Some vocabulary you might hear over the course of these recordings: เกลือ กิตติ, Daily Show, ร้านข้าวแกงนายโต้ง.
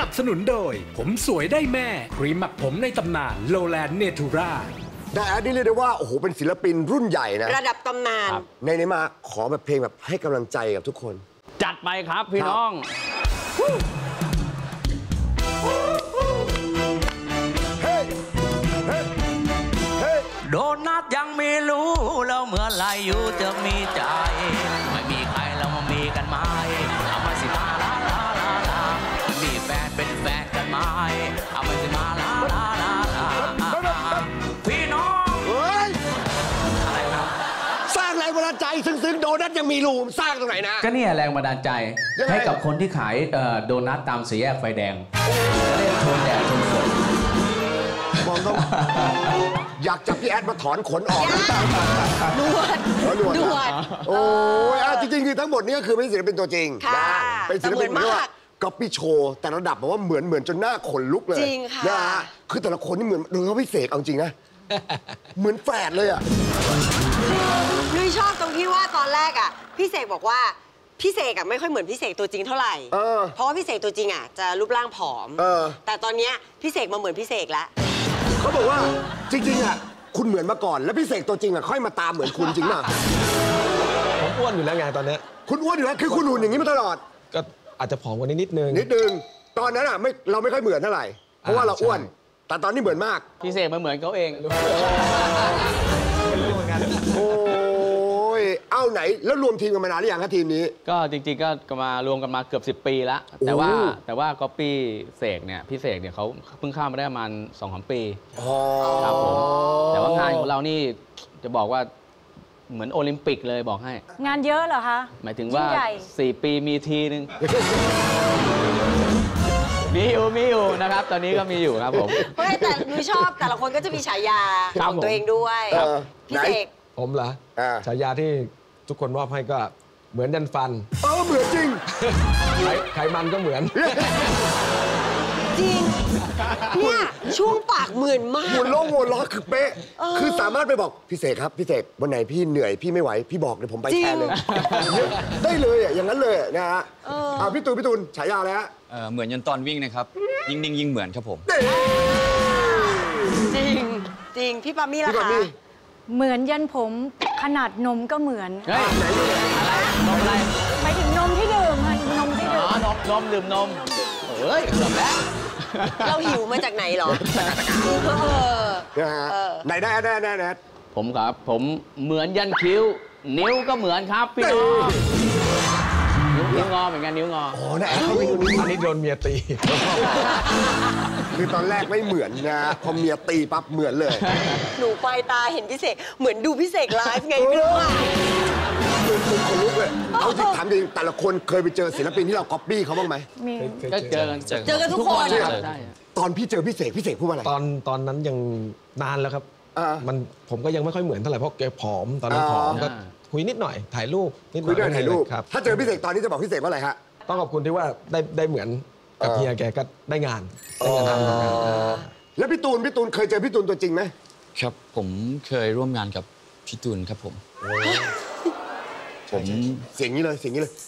นับสนุนโดยผมสวยได้แม่ครีมหมักผมในตำนานโลแลนด์เนทูราได้แอดนี่เรียกได้ว่าโอ้โหเป็นศิลปินรุ่นใหญ่นะระดับตำนานในนี้มาขอแบบเพลงแบบให้กำลังใจกับทุกคนจัดไปครับพี่น้องโดนัทยังไม่รู้แล้วเมื่อไรอยู่จะมีใจไม่มีใครแล้วมามีกันไหมเอามาสิมาลาลาลาลามีแฟนเป็นแฟนกันไหมเอามาสิมาลาลาลาลาพี่น้องอะไรครับสร้างแรงบันดาลใจซึ้งๆโดนัทยังมีรูสร้างตรงไหนนะก็เนี่ยแรงบันดาลใจให้กับคนที่ขายโดนัทตามสี่แยกไฟแดงเล่นชนแดดชนฝนมองต้องอยากจับพี่แอดมาถอนขนออกด่วนโอ้ยจริงๆคือทั้งหมดนี่ก็คือไม่ศิลปินตัวจริงนะเป็นศิลปินที่ว่าก๊อปปี้โชว์แต่ระดับบอกว่าเหมือนจนหน้าขนลุกเลยนะฮะคือแต่ละคนนี่เหมือนโดยเฉพาะพี่เสกเอาจริงนะเหมือนแฝดเลยอ่ะนุ้ยชอบตรงที่ว่าตอนแรกอ่ะพี่เสกบอกว่าพี่เสกอ่ะไม่ค่อยเหมือนพี่เสกตัวจริงเท่าไหร่เพราะว่าพี่เสกตัวจริงอ่ะจะรูปร่างผอมแต่ตอนเนี้ยพี่เสกมาเหมือนพี่เสกแล้วเขาบอกว่าจริงๆอ่ะคุณเหมือนมาก่อนแล้วพี่เสกตัวจริงอ่ะค่อยมาตามเหมือนคุณจริงมากผมอ้วนอยู่แล้วไงตอนนี้คุณอ้วนอยู่แล้วคือคุณหุ่นอย่างนี้มาตลอดก็อาจจะผอมกว่านี้นิดนึงตอนนั้นอ่ะไม่เราไม่ค่อยเหมือนเท่าไหร่เพราะว่าเราอ้วนแต่ตอนนี้เหมือนมากพี่เสกมาเหมือนเขาเองโอ้ยเอาไหนแล้วรวมทีมกันมานานหรือยังครับทีมนี้ก็จริงๆก็มารวมกันมาเกือบ10 ปีแล้วแต่ว่าก๊อปปี้เสกเนี่ยพี่เสกเนี่ยเขาเพิ่งเข้ามาได้ประมาณ 2-3 ปีครับผมแต่ว่างานของเรานี่จะบอกว่าเหมือนโอลิมปิกเลยบอกให้งานเยอะเหรอคะหมายถึงว่า4 ปีมีทีนึงมีอยู่นะครับตอนนี้ก็มีอยู่ครับผมแต่หนูชอบแต่ละคนก็จะมีฉายาของตัวเองด้วยพี่เสกผมเหรอฉายาที่ทุกคนมอบให้ก็เหมือนดันฟันเหมือนจริงไขมันก็เหมือนจริงเนี่ยช่วงปากเหมือนมากหมุนโล่งหมุนล้อคือเป๊ะคือสามารถไปบอกพี่เสกครับพี่เสกวันไหนพี่เหนื่อยพี่ไม่ไหวพี่บอกเดี๋ยวผมไปแทนเลยได้เลยอย่างนั้นเลยนะฮะพี่ตูนฉายาแล้วเหมือนยันตอนวิ่งนะครับยิ่งเหมือนครับผมจริงพี่ปามี่ล่ะคะเหมือนยันผมขนาดนมก็เหมือนอะไรหมายถึงนมที่ดื่มนมดื่มเฮ้ยเกือบแล้วเราหิวมาจากไหนหรอได้ผมครับผมเหมือนยันคิ้วนิ้วก็เหมือนครับพี่น้องนิ้วงอเหมือนกันนิ้วงอโอ้นะอันนี้โดนเมียตีคือตอนแรกไม่เหมือนนะพอเมียตีปั๊บเหมือนเลยหนูปลายตาเห็นพี่เสกเหมือนดูพี่เสกไลฟ์ไงไม่รู้ว่าคือคนลุกเลยเอาที่ถามจริงแต่ละคนเคยไปเจอศิลปินที่เราก๊อปปี้เขาบ้างไหมก็เจอกันทุกคนตอนพี่เจอพี่เสกพูดว่าอะไรตอนนั้นยังนานแล้วครับมันผมก็ยังไม่ค่อยเหมือนเท่าไหร่เพราะแกผอมตอนนั้นผอมก็คุยนิดหน่อยถ่ายรูปนิดหน่อยถ่ายรูปครับถ้าเจอพี่เสกตอนนี้จะบอกพี่เสกว่าอะไรฮะต้องขอบคุณที่ว่าได้เหมือนกับเฮียแกก็ได้งานทำงานแล้วพี่ตูนเคยเจอพี่ตูนตัวจริงไหมครับผมเคยร่วมงานกับพี่ตูนครับผมเสียงนี้เลย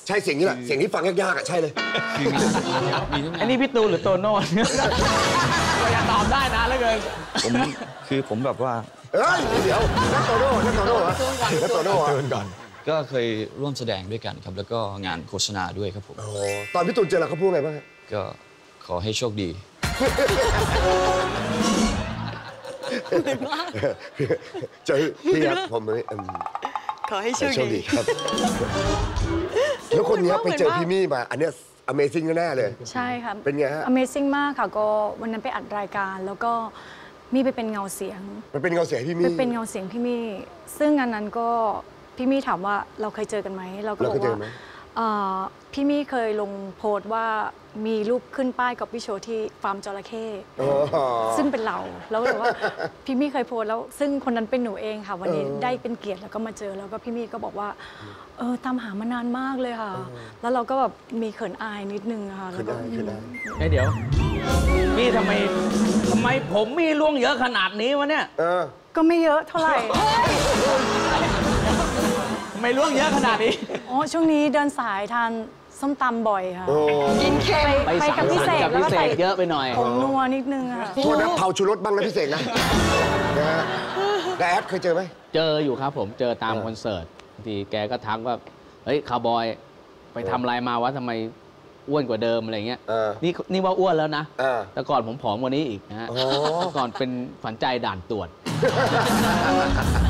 ใช่เสียงนี้แหละเสียงที่ฟังยากๆอ่ะใช่เลยอันนี้พี่ตูนหรือโตโน่อย่าตอบได้นะแล้วกันผมแบบว่าเดี๋ยวนักโตโน่ก่อนก็เคยร่วมแสดงด้วยกันครับแล้วก็งานโฆษณาด้วยครับผมตอนพี่ตูนเจอเราเขาพูดไงบ้างก็ขอให้โชคดีเจอพี่ครับผมเลยขอให้โชคดีครับแล้วคนนี้ไปเจอพี่มี่มาอันนี้ Amazing แน่เลยใช่ค่ะเป็นไงฮะ Amazing มากค่ะก็วันนั้นไปอัดรายการแล้วก็มี่ไปเป็นเงาเสียงพี่มี่ซึ่งงานนั้นก็พี่มี่ถามว่าเราเคยเจอกันไหมเราก็บอกว่าพี่มี่เคยลงโพสต์ว่ามีรูปขึ้นป้ายกับพี่โชว์ที่ฟาร์มจระเข้ซึ่งเป็นเราแล้วแต่ว่าพี่มี่เคยโพสต์แล้วซึ่งคนนั้นเป็นหนูเองค่ะวันนี้ได้เป็นเกียรติแล้วก็มาเจอแล้วก็พี่มี่ก็บอกว่าตามหามานานมากเลยค่ะแล้วเราก็แบบมีเขินอายนิดนึงค่ะแล้วก็เดี๋ยวพี่ทำไมผมมีล่วงเยอะขนาดนี้วะเนี่ยก็ไม่เยอะเท่าไหร่ไม่ล่วงเยอะขนาดนี้อ๋อช่วงนี้เดินสายทาน ส้มตำบ่อยค่ะกินเค็มไปกับพี่เสกแล้วก็ใส่เยอะไปหน่อยผงนัวนิดนึงค่ะโทษนะเผาชูรสบ้างนะพี่เสกนะแต่แอดเคยเจอไหมเจออยู่ครับผมเจอตามคอนเสิร์ตทีแกก็ทักว่าเฮ้ยคาวบอยไปทำลายมาวะทำไมอ้วนกว่าเดิมอะไรเงี้ยนี่ว่าอ้วนแล้วนะแต่ก่อนผมผอมกว่านี้อีกนะฮะก่อนเป็นฝันใจด่านตรวจ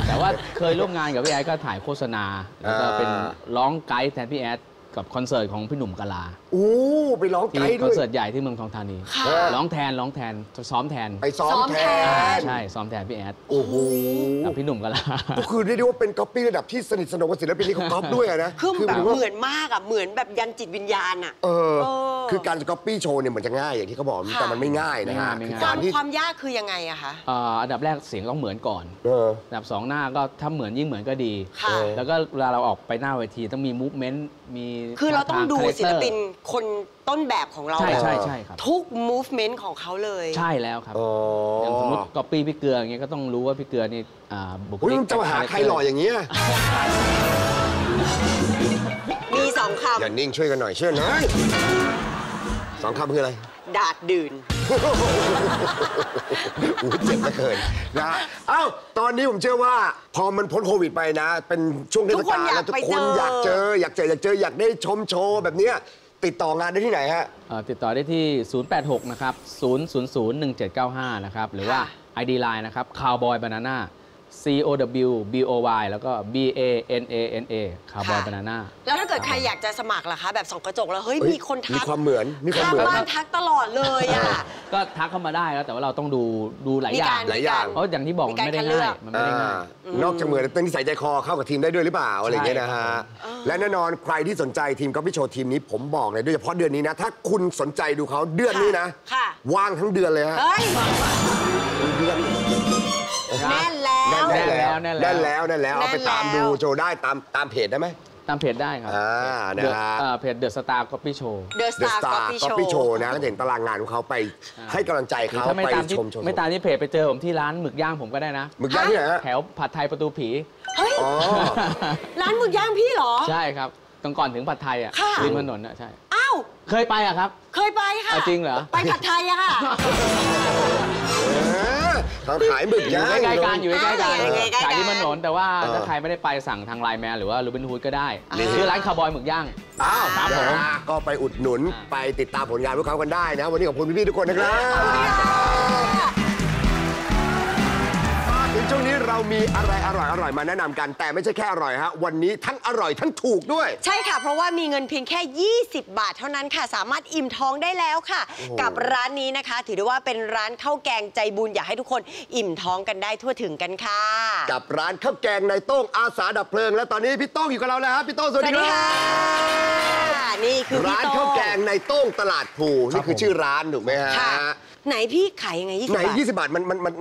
แต่ว่าเคยร่วมงานกับพี่แอดก็ถ่ายโฆษณาแล้วก็เป็นร้องไกด์แทนพี่แอดกับคอนเสิร์ตของพี่หนุ่มกะลาไปร้องไกด์ด้วยคอนเสิร์ตใหญ่ที่เมืองทองธานีร้องแทนซ้อมแทนไปซ้อมแทนใช่ซ้อมแทนพี่แอดโอ้โหกับพี่หนุ่มกะลาก็คือได้ดูว่าเป็นก๊อปปี้ระดับที่สนิทสนมกับศิลปินที่เขาก๊อปด้วยนะคือแบบเหมือนมากอ่ะเหมือนแบบยันจิตวิญญาณอ่ะคือการจะก๊อปปี้โชว์เนี่ยเหมือนจะง่ายอย่างที่เขาบอกแต่มันไม่ง่ายนะฮะความยากคือยังไงอะคะอันดับแรกเสียงต้องเหมือนก่อนอันดับสองหน้าก็ถ้าเหมือนยิ่งเหมือนก็ดีแล้วก็เวลาเราออกไปหน้าเวทีต้องมีมูฟเมนต์มีคือเราต้องดูศิลปินคนต้นแบบของเราใช่ครับทุก movement ของเขาเลยใช่แล้วครับอย่างสมมติก๊อปปี้พี่เกลืออย่างเงี้ยก็ต้องรู้ว่าพี่เกลือนี่บุคลิกจะหาใครหล่ออย่างเงี้ยมีสองคำอย่านิ่งช่วยกันหน่อยเชื่อหน่อยสองคำคืออะไรดาดดื่นเจ็บมาเกินนะเอ้าตอนนี้ผมเชื่อว่าพอมันพ้นโควิดไปนะเป็นช่วงเทศกาลแล้วทุกคนอยากเจออยากได้ชมโชว์แบบนี้ติดต่องานได้ที่ไหนฮะติดต่อได้ที่086นะครับ0001795นะครับหรือว่า ID Line นะครับ Cowboy Banana COWBOY แล้วก็ BANANA คาวบอยบานาน่าแล้วถ้าเกิดใครอยากจะสมัครล่ะคะแบบส่องกระจกแล้วเฮ้ยมีคนทักมีความเหมือนข้างบ้านทักตลอดเลยอ่ะก็ทักเข้ามาได้แล้วแต่ว่าเราต้องดูหลายอย่างเพราะอย่างที่บอกมันไม่ได้ง่ายนอกจากเหมือนเป็นนิสัยใจคอเข้ากับทีมได้ด้วยหรือเปล่าอะไรอย่างเงี้ยนะฮะและแน่นอนใครที่สนใจทีมก็พี่โชว์ทีมนี้ผมบอกเลยโดยเฉพาะเดือนนี้นะถ้าคุณสนใจดูเขาเดือนนี้นะว่างทั้งเดือนเลยฮะแน่นแล้วเอาไปตามดูโชว์ได้ตามเพจได้ไหมตามเพจได้ครับเพจ The Star Copy Show The Star Copy Show นะก็เห็นตารางงานของเขาไปให้กำลังใจเขาไปชมโชว์ไม่ตามที่เพจไปเจอผมที่ร้านหมึกย่างผมก็ได้นะหมึกย่างที่ไหนฮะแถวผัดไทยประตูผีเฮ้ยร้านหมึกย่างพี่เหรอใช่ครับตรงก่อนถึงผัดไทยอ่ะริมถนนอ่ะใช่อ้าวเคยไปอ่ะครับเคยไปค่ะจริงเหรอไปผัดไทยอะค่ะขายหมึกย่างอยู่ใกล้กันขายที่ถนนแต่ว่าถ้าใครไม่ได้ไปสั่งทางไลน์แมนหรือว่ารูบินฮูดก็ได้ชื่อร้านคาวบอยหมึกย่างครับผมก็ไปอุดหนุนไปติดตามผลงานพวกเขากันได้นะวันนี้ขอบคุณพี่ๆทุกคนนะครับถึงช่วงนี้เรามีอะไรอร่อยมาแนะนำกันแต่ไม่ใช่แค่อร่อยฮะวันนี้ทั้งอร่อยทั้งถูกด้วยใช่ค่ะเพราะว่ามีเงินเพียงแค่20บาทเท่านั้นค่ะสามารถอิ่มท้องได้แล้วค่ะกับร้านนี้นะคะถือได้ว่าเป็นร้านข้าวแกงใจบุญอยากให้ทุกคนอิ่มท้องกันได้ทั่วถึงกันค่ะกับร้านข้าวแกงในโต้งอาสาดับเพลิงและตอนนี้พี่โต้งอยู่กับเราแล้วครับพี่โต้งสวัสดีค่ะนี่คือร้านข้าวแกงในโต้งตลาดภูนี่คือชื่อร้านถูกไหมฮะไหนพี่ขายยังไง20บาทไหน20บาท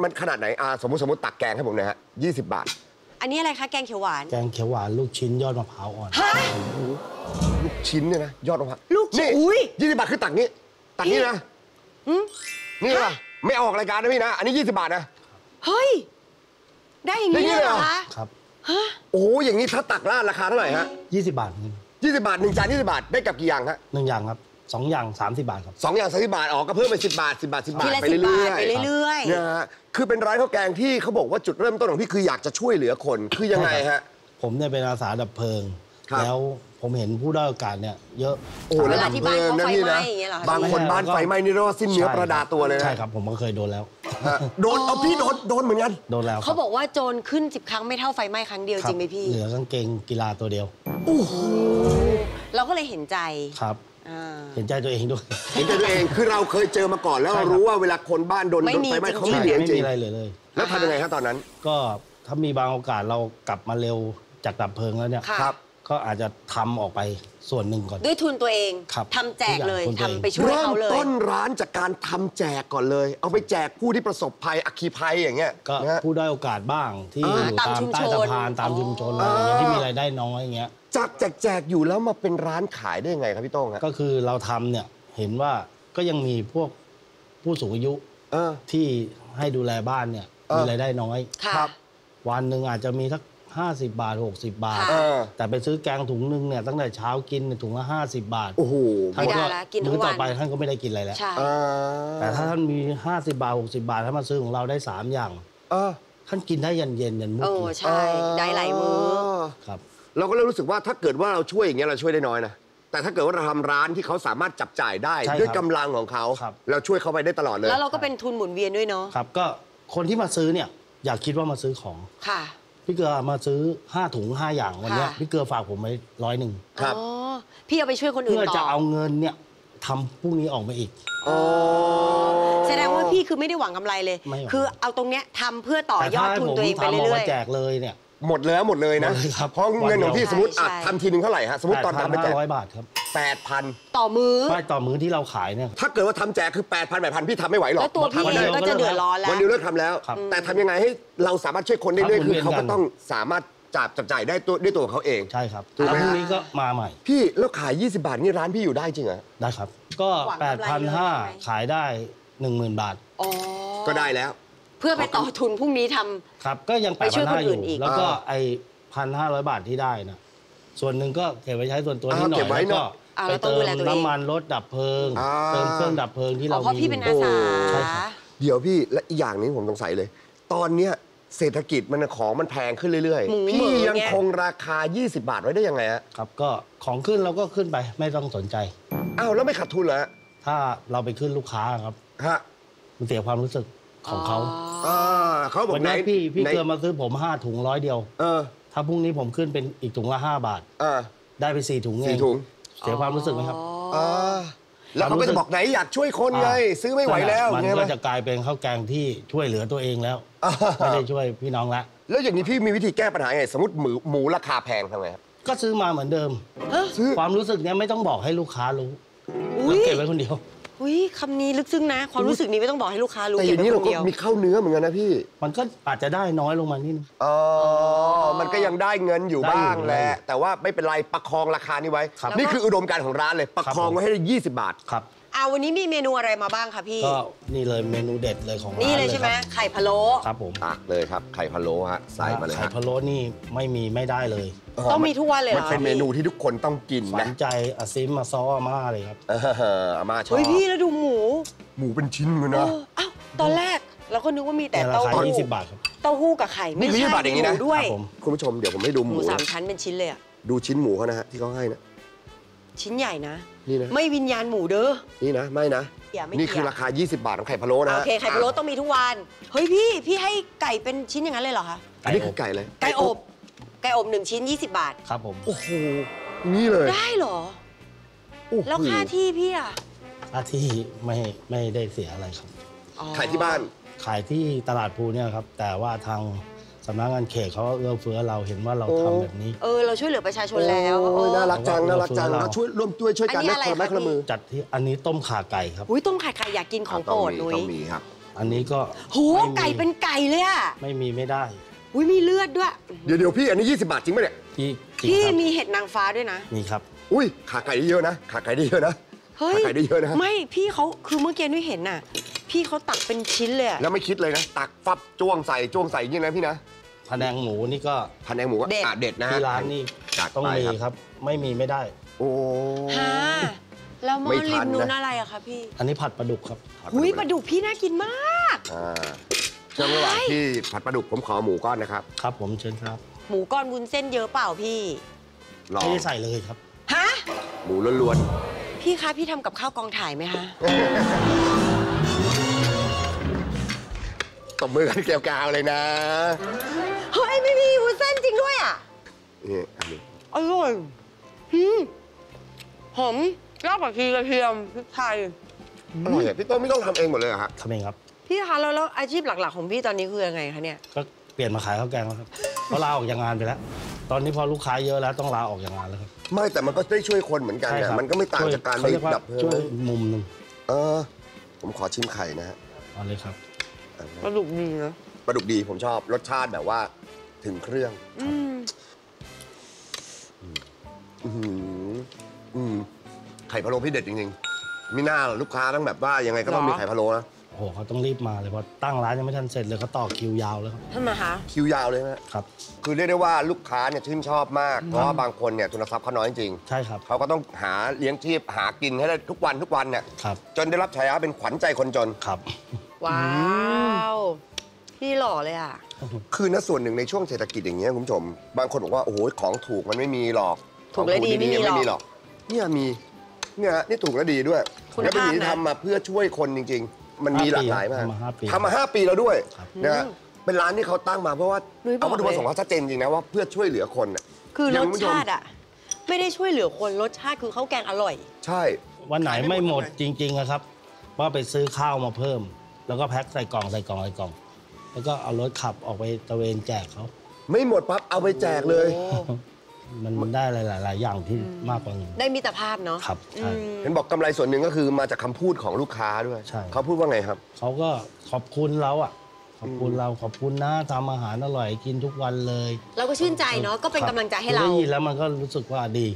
มันขนาดไหนสมมติตักแกงให้ผมหน่อยฮะ20บาทอันนี้อะไรคะแกงเขียวหวานลูกชิ้นยอดมะพร้าวอ่อนลูกชิ้นเนี่ยนะยอดมะพร้าวลูกชิ้นอุ้ย20บาทคือตักนี้นะนี่นะไม่ออกรายการนะพี่นะอันนี้20บาทนะเฮ้ยได้อย่างนี้เหรอคะครับฮะโอ้อย่างนี้ถ้าตักราคาเท่าไหร่ฮะ20 บาท1จาน20บาทได้กับกี่อย่างฮะ1อย่างครับ2 อย่าง 30 บาทครับ2 อย่าง 30 บาทออกก็เพิ่มไป10 บาทไปเรื่อยๆนะฮะคือเป็นร้านข้าวแกงที่เขาบอกว่าจุดเริ่มต้นของพี่คืออยากจะช่วยเหลือคนคือยังไงฮะผมเนี่ยเป็นอาสาดับเพลิงแล้วผมเห็นผู้ด้อยโอกาสเนี่ยเยอะโอ้ระดับเพลิงนะนี่นะบางคนบ้านไฟไหม้นี่รอดสิ้นเนื้อประดาตัวเลยนะใช่ครับผมก็เคยโดนแล้วโดนเอาพี่โดนเหมือนกันโดนแล้วเขาบอกว่าโจรขึ้น10ครั้งไม่เท่าไฟไหม้ครั้งเดียวจริงไหมพี่เหลือกางเกงกีฬาตัวเดียวโอ้โหเราก็เลยเห็นใจครับเห็นใจตัวเองด้วยเห็นใจตัวเองคือเราเคยเจอมาก่อนแล้วเรารู้ว่าเวลาคนบ้านโดนไฟไหม้เขาไม่เหลือจริงอะไรเลยแล้วทำยังไงครับตอนนั้นก็ถ้ามีบางโอกาสเรากลับมาเร็วจากดับเพลิงแล้วเนี่ยครับก็อาจจะทำออกไปส่วนหนึ่งก่อนด้วยทุนตัวเองทำแจกเลยทำไปช่วยเขาเลยเริ่มต้นร้านจากการทำแจกก่อนเลยเอาไปแจกผู้ที่ประสบภัยอัคคีภัยอย่างเงี้ยก็ผู้ได้โอกาสบ้างที่อยู่ตามใต้สะพานตามชุมชนอะไรอย่างเงี้ยที่มีรายได้น้อยอย่างเงี้ยจากแจกอยู่แล้วมาเป็นร้านขายได้ยังไงครับพี่โต้งครับก็คือเราทำเนี่ยเห็นว่าก็ยังมีพวกผู้สูงอายุที่ให้ดูแลบ้านเนี่ยมีรายได้น้อยครับวันหนึ่งอาจจะมีสัก 50บาท60บาทแต่ไปซื้อแกงถุงนึงเนี่ยตั้งแต่เช้ากินถุงละ50บาทโอ้โหท่านก็มื้อต่อไปท่านก็ไม่ได้กินอะไรแล้วแต่ถ้าท่านมี50บาท60บาทถ้ามาซื้อของเราได้3อย่างท่านกินได้ยันเย็นยันมื้อโอ้ใช่ได้หลายมื้อครับเราก็เริ่มรู้สึกว่าถ้าเกิดว่าเราช่วยอย่างเงี้ยเราช่วยได้น้อยนะแต่ถ้าเกิดว่าเราทำร้านที่เขาสามารถจับจ่ายได้ด้วยกำลังของเขาเราช่วยเขาไปได้ตลอดเลยแล้วเราก็เป็นทุนหมุนเวียนด้วยเนาะครับก็คนที่มาซื้อเนี่ยอยากคิดว่ามาซื้อของค่ะพี่เกลือมาซื้อ5ถุง5อย่างวันนี้พี่เกลือฝากผมไว้100ครับอ๋อพี่เอาไปช่วยคนอื่นต่อเพื่อจะเอาเงินเนี่ยทำพวกนี้ออกมาอีกอ๋อแสดงว่าพี่คือไม่ได้หวังกำไรเลยคือเอาตรงเนี้ยทำเพื่อต่อยอดทุนตัวเองไปเรื่อยๆแต่ถ้าผมทำออกมาแจกเลยเนี่ยหมดแล้วหมดเลยนะเพราะเงินของพี่สมมติทำทีนึงเท่าไหร่ฮะสมมติตอนทำไป8,500 บาทครับ8,000ต่อมื้อไม่ต่อมื้อที่เราขายเนี่ยถ้าเกิดว่าทำแจกคือ8,000 พี่ทำไม่ไหวหรอกแล้วตัวพี่เองก็จะเดือดร้อนแล้ววันเดียวเลิกทำแล้วแต่ทำยังไงให้เราสามารถช่วยคนได้ด้วยคือเขาก็ต้องสามารถจับจ่ายได้ด้วยตัวเขาเองใช่ครับแล้วพรุ่งนี้ก็มาใหม่พี่แล้วขาย20บาทนี่ร้านพี่อยู่ได้จริงเหรอได้ครับก็8,500ขายได้10,000 บาทก็ได้แล้วเพื่อไปต่อทุนพรุ่งนี้ทำครับก็ยังไปช่วยคนอื่นอีกแล้วก็ไอ1,500 บาทที่ได้นะส่วนหนึ่งก็เก็บไว้ใช้ส่วนตัวนิดหน่อยแล้วก็ไปเติมน้ำมันรถดับเพลิงเติมเครื่องดับเพลิงที่เรามีเพราะพี่เป็นอาสาเดี๋ยวพี่และอีกอย่างนี้ผมสงสัยเลยตอนเนี้ยเศรษฐกิจมันของมันแพงขึ้นเรื่อยๆพี่ยังคงราคา20บาทไว้ได้ยังไงฮะครับก็ของขึ้นเราก็ขึ้นไปไม่ต้องสนใจอ้าวแล้วไม่ขาดทุนเหรอถ้าเราไปขึ้นลูกค้าครับฮะมันเสียความรู้สึกของเขาเขาบอกไหนพี่เกลือมาซื้อผม5 ถุง100ถ้าพรุ่งนี้ผมขึ้นเป็นอีกถุงละ5 บาทได้ไป4 ถุงเองเสียความรู้สึกไหมครับแล้วเขาก็จะบอกไหนอยากช่วยคนไงซื้อไม่ไหวแล้วมันก็จะกลายเป็นข้าวแกงที่ช่วยเหลือตัวเองแล้วไม่ได้ช่วยพี่น้องละแล้วอย่างนี้พี่มีวิธีแก้ปัญหาไงสมมติหมูราคาแพงทำไงครับก็ซื้อมาเหมือนเดิมความรู้สึกเนี้ยไม่ต้องบอกให้ลูกค้ารู้เก็บไว้คนเดียวอุ้ยคำนี้ลึกซึ้งนะความรู้สึกนี้ไม่ต้องบอกให้ลูกค้ารู้แต่อย่างนี้เราก็มีข้าวเนื้อเหมือนกันนะพี่มันก็อาจจะได้น้อยลงมานิดนึงอ๋อมันก็ยังได้เงินอยู่บ้างแหละแต่ว่าไม่เป็นไรประคองราคานี้ไว้นี่คืออุดมการณ์ของร้านเลยประคองไว้ให้ได้20 บาทครับเอาวันนี้มีเมนูอะไรมาบ้างคะพี่ก็นี่เลยเมนูเด็ดเลยของร้านนี่เลยใช่ไหมไข่พะโล้ครับผมตักเลยครับไข่พะโล้ฮะใส่มาเลยไข่พะโล้นี่ไม่มีไม่ได้เลยต้องมีทุกวันเลยมันเป็นเมนูที่ทุกคนต้องกินนะใจอาซิมมาซออาม่าเลยครับอาม่าชอบเฮ้ยพี่แล้วดูหมูเป็นชิ้นเลยนะอ้าวตอนแรกเราก็นึกว่ามีแต่เต้าหู้20 บาทครับเต้าหู้กับไข่ไม่ใช่20 บาทอย่างนี้นะด้วยคุณผู้ชมเดี๋ยวผมให้ดูหมู3 ชั้นเป็นชิ้นเลยอ่ะดูชิ้นหมูเขานะฮะที่เขาให้นะชิ้นใหญ่นะไม่วิญญาณหมูเด้อนี่นะไม่นะนี่คือราคา20 บาทของไข่พะโล้นะโอเคไข่พะโล้ต้องมีทุกวันเฮ้ยพี่ให้ไก่เป็นชิ้นอย่างนั้นเลยเหรอคะอันนี้คือไก่เลยไก่อบ1 ชิ้น20 บาทครับผมโอ้โหนี่เลยได้เหรอแล้วค่าที่พี่อะค่าที่ไม่ได้เสียอะไรครับขายที่บ้านขายที่ตลาดภูเนี่ยครับแต่ว่าทางสำนักงานเขตเขาเอื้อเฟื้อเราเห็นว่าเราทำแบบนี้เราช่วยเหลือประชาชนแล้วน่ารักจังน่ารักจังเราช่วยร่วมด้วยช่วยกันนักคนนักละมือจัดที่อันนี้ต้มข่าไก่ครับอุ้ยต้มข่าไก่อยากกินของโปรดนุ้ยต้องมีครับอันนี้ก็โหไก่เป็นไก่เลยอะไม่มีไม่ได้อุ้ยมีเลือดด้วยเดี๋ยวพี่อันนี้20 บาทจริงไหมเนี่ยพี่มีเห็ดนางฟ้าด้วยนะมีครับอุ้ยข่าไก่ได้เยอะนะข่าไก่ได้เยอะนะเฮ้ยข่าไก่ได้เยอะนะไม่พี่เขาคือเมื่อกี้นุ้ยเห็นน่ะพี่เขาตักเป็นชิ้นเลยแล้วไม่คิดเลยนะตักฟับจ้วงใส่ยิ่งนะพี่นะผนังหมูนี่ก็ผนังหมูก็เด็ดนะที่ร้านนี่ต้องมีครับไม่มีไม่ได้โอ้ฮ่าแล้วมอริมนู้นอะไรอะคะพี่อันนี้ผัดปลาดุกครับอุ้ยปลาดุกพี่น่ากินมากช่วงระหว่างที่ผัดปลาดุกผมขอหมูก้อนนะครับครับผมเชิญครับหมูก้อนวุ้นเส้นเยอะเปล่าพี่ไม่ได้ใส่เลยครับฮะหมูล้วนๆพี่คะพี่ทำกับข้าวกองถ่ายไหมคะตบมือกันแกวๆเลยนะเฮ้ยไม่มีวุ้นเส้นจริงด้วยอ่ะนี่อร่อยหอมรากผักชีกระเทียมพริกไทยอร่อยพี่ต้นไม่ต้องทำเองหมดเลยเหรอครับทำเองครับพี่คะแล้วอาชีพหลักๆของพี่ตอนนี้คือยังไงคะเนี่ยก็เปลี่ยนมาขายข้าวแกงแล้วครับเพราะลาออกจากงานไปแล้วตอนนี้พอลูกค้าเยอะแล้วต้องลาออกจากงานแล้วครับไม่แต่มันก็ได้ช่วยคนเหมือนกันมันก็ไม่ต่างจากการได้ดับเพลิงช่วยมุมนึงผมขอชิมไข่นะฮะเอาเลยครับปลาดุกดีนะปลาดุกดีผมชอบรสชาติแบบว่าถึงเครื่องไข่พะโล้พี่เด็ดจริงๆมีหน้าลูกค้าต้องแบบว่ายังไงก็ต้องมีไข่พะโล้นะ โหเขาต้องรีบมาเลยเพราะตั้งร้านยังไม่ทันเสร็จเลยเขาต่อคิวยาวแล้วครับทำไมคะคิวยาวเลยนะครับคือเรียกได้ว่าลูกค้าเนี่ยชื่นชอบมากเพราะบางคนเนี่ยทุนทรัพย์เขาน้อยจริงใช่ครับเขาก็ต้องหาเลี้ยงชีพหากินให้ได้ทุกวันเนี่ยจนได้รับฉายาเป็นขวัญใจคนจนครับว้าวพี่หล่อเลยอ่ะคือนะส่วนหนึ่งในช่วงเศรษฐกิจอย่างเงี้ยคุณผู้ชมบางคนบอกว่าโอ้โหของถูกมันไม่มีหรอกถูกและดีไม่มีหรอกเนี่ยมีเนี่ยนี่ถูกและดีด้วยและเป็นสิ่งที่ทำมาเพื่อช่วยคนจริงๆมันมีหลากหลายมากทำมา5 ปีแล้วด้วยนะเป็นร้านที่เขาตั้งมาเพราะว่าเอาวัตถุประสงค์เขาชัดเจนจริงนะว่าเพื่อช่วยเหลือคนคือรสชาติอ่ะไม่ได้ช่วยเหลือคนรสชาติคือข้าวแกงอร่อยใช่วันไหนไม่หมดจริงๆครับว่าไปซื้อข้าวมาเพิ่มแล้วก็แพ็คใส่กล่องแล้วก็เอารถขับออกไปตระเวนแจกเขาไม่หมดปั๊บเอาไปแจกเลยมันได้หลายอย่างที่มากกว่านี้ได้มิตรภาพเนาะครับเห็นบอกกำไรส่วนหนึ่งก็คือมาจากคำพูดของลูกค้าด้วยเขาพูดว่าไงครับเขาก็ขอบคุณเราอ่ะขอบคุณนะทำอาหารอร่อยกินทุกวันเลยเราก็ชื่นใจเนาะก็เป็นกำลังใจให้เราได้ยินแล้วมันก็รู้สึกว่าดี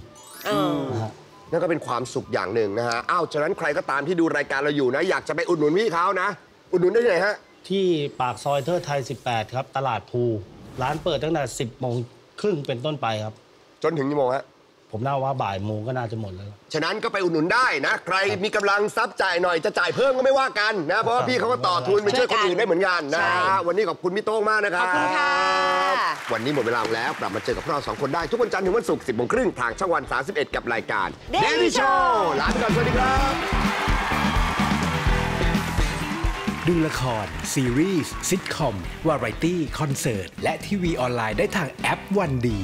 นั่นก็เป็นความสุขอย่างหนึ่งนะฮะอ้าวฉะนั้นใครก็ตามที่ดูรายการเราอยู่นะอยากจะไปอุดหนุนพี่เขานะอุดหนุนได้ที่ไหนฮะที่ปากซอยเทิดไทย18ครับตลาดภูร้านเปิดตั้งแต่10 โมงครึ่งเป็นต้นไปครับจนถึงกี่โมงฮะผมน่าว่าบ่ายโมงก็น่าจะหมดแล้วฉะนั้นก็ไปอุดหนุนได้นะใครมีกำลังทรัพย์จ่ายหน่อยจะจ่ายเพิ่มก็ไม่ว่ากันนะเพราะพี่เขาก็ต่อทุนไปช่วยคนอื่นได้เหมือนกันนะวันนี้ขอบคุณพี่โต้งมากนะครับขอบคุณค่ะวันนี้หมดเวลาแล้วกลับมาเจอกับเรา2 คนได้ทุกวันจันทร์ถึงวันศุกร์10 โมงครึ่งทางช่องวัน31กับรายการ Daily Show ลาไปก่อนสวัสดีครับดูละครซีรีส์ซิทคอมวาไรตี้คอนเสิร์ตและทีวีออนไลน์ได้ทางแอปวันดี